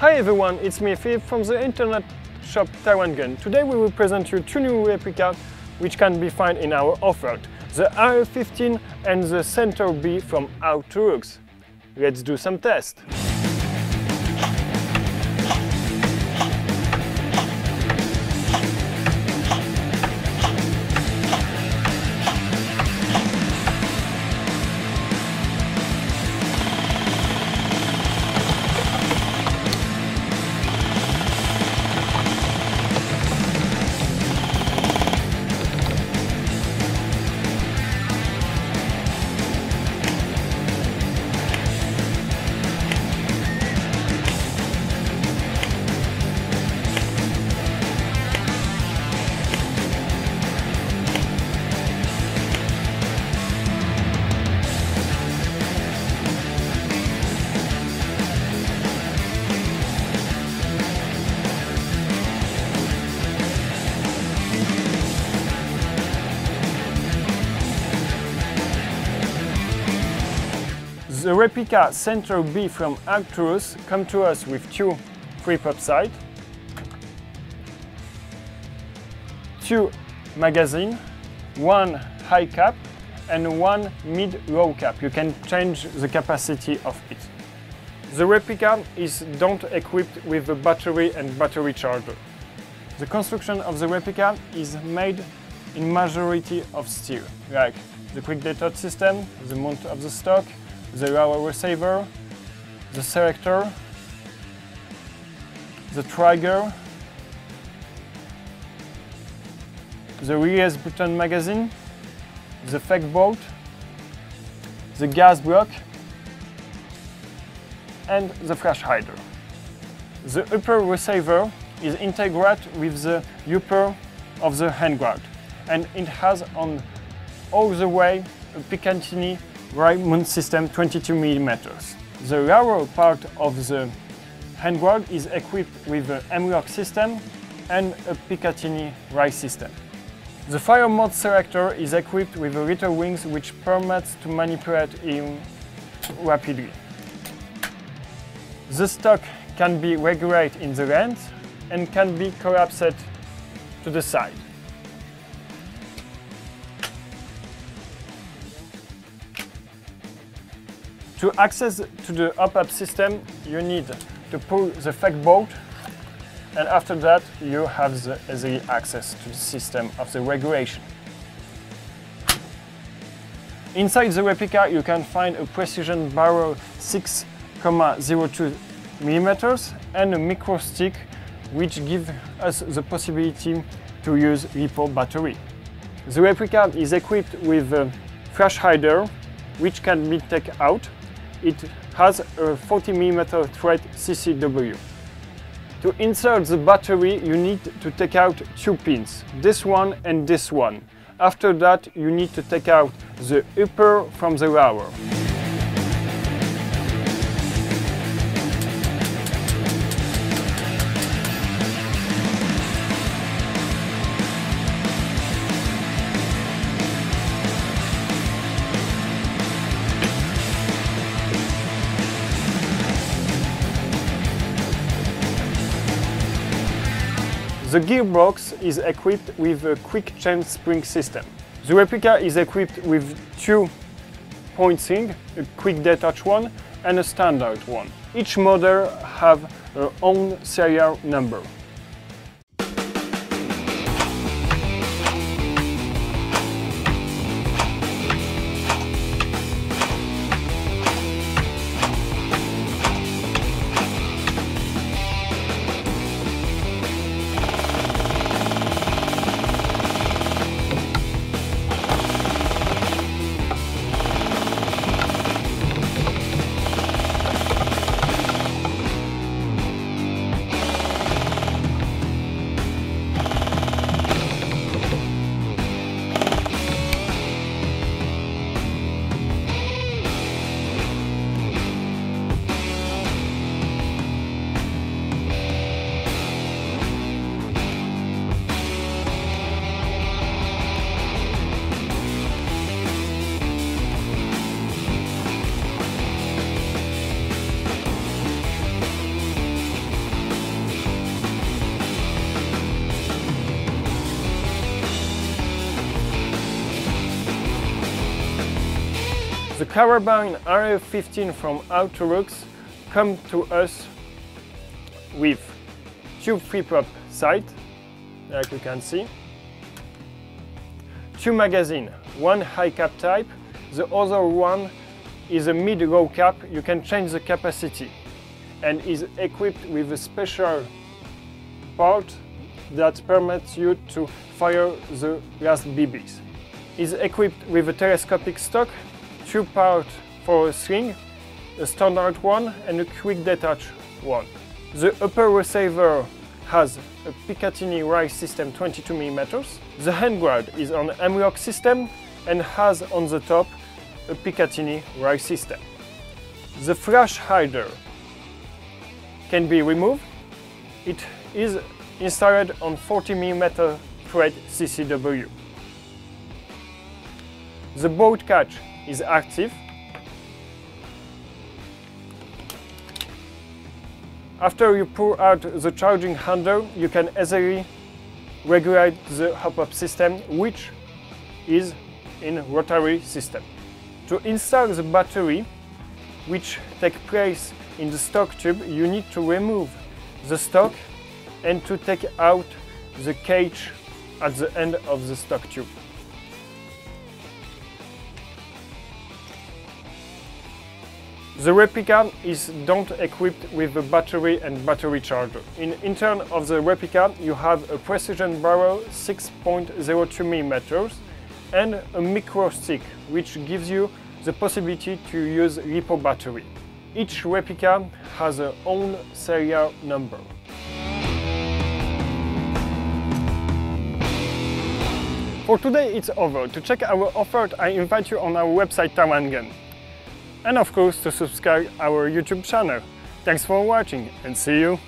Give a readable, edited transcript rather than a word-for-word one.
Hi everyone, it's me Fifi from the internet shop Taiwan Gun. Today we will present you two new replicas which can be found in our offer, the AR 15 and the Centaur B from Arcturus. Let's do some tests. The replica Centaur B from Arcturus comes to us with two pre-pop sights, two magazines, one high cap and one mid-low cap. You can change the capacity of it. The replica is not equipped with a battery and battery charger. The construction of the replica is made in majority of steel, like the quick detot system, the mount of the stock, the lower receiver, the selector, the trigger, the release button magazine, the fake bolt, the gas block and the flash hider. The upper receiver is integrated with the upper of the handguard and it has on all the way a Picatinny right mount system 22 mm. The lower part of the handguard is equipped with an M-lock system and a Picatinny right system. The fire mode selector is equipped with a little wings which permits to manipulate him rapidly. The stock can be regulated in the length and can be collapsed to the side. To access to the up-up system, you need to pull the fake bolt, and after that you have the easy access to the system of the regulation. Inside the replica you can find a precision barrel 6.02 mm and a micro stick which gives us the possibility to use LiPo battery. The replica is equipped with a flash hider which can be taken out. It has a 40 mm thread CCW. To insert the battery, you need to take out two pins, this one and this one. After that, you need to take out the upper from the lower. The gearbox is equipped with a quick change spring system. The replica is equipped with two point swing, a quick detach one and a standard one. Each model has their own serial number. The Carabine RF15 from Arcturus come to us with two flip-up sights, like you can see, two magazines, one high cap type, the other one is a mid-low cap. You can change the capacity, and is equipped with a special part that permits you to fire the last BBs. Is equipped with a telescopic stock, two parts for a sling, a standard one and a quick detach one. The upper receiver has a Picatinny rise system 22 mm. The hand guard is on Amlock system and has on the top a Picatinny rise system. The flash hider can be removed. It is installed on 40 mm thread CCW. The bolt catch is active. After you pull out the charging handle, you can easily regulate the hop-up system, which is in rotary system. To install the battery, which takes place in the stock tube, you need to remove the stock and to take out the cage at the end of the stock tube. The replica is not equipped with a battery and battery charger. In turn of the replica, you have a precision barrel 6.02 mm and a micro stick, which gives you the possibility to use LiPo battery. Each replica has its own serial number. For today it's over. To check our offer, I invite you on our website Taiwan Gun. And of course to subscribe our YouTube channel. Thanks for watching and see you!